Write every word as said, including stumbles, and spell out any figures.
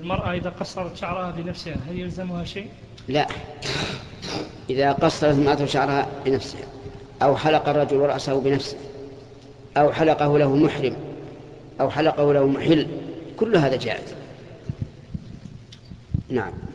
المرأة إذا قصرت شعرها بنفسها هل يلزمها شيء؟ لا، إذا قصرت المرأة شعرها بنفسها أو حلق الرجل رأسه بنفسه أو حلقه له محرم أو حلقه له محل، كل هذا جائز. نعم.